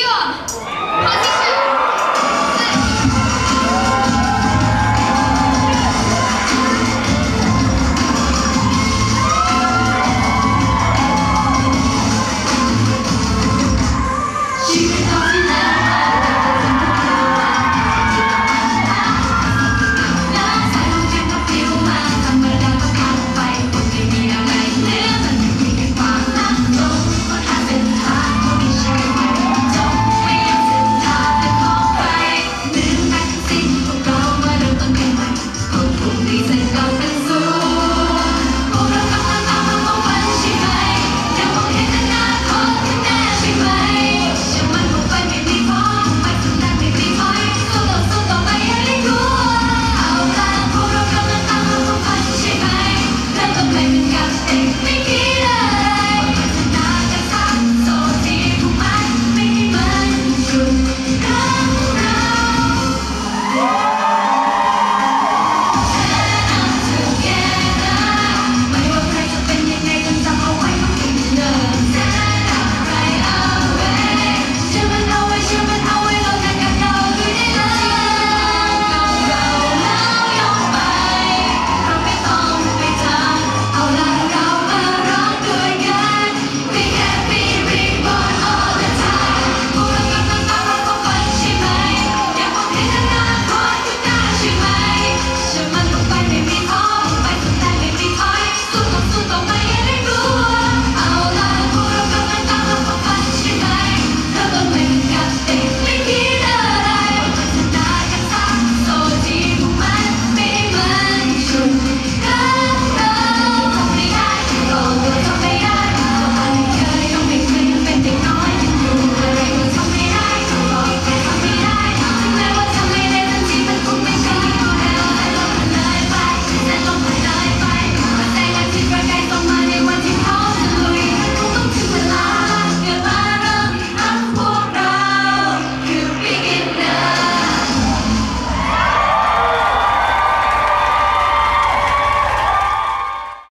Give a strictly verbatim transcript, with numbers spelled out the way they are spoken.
Йон!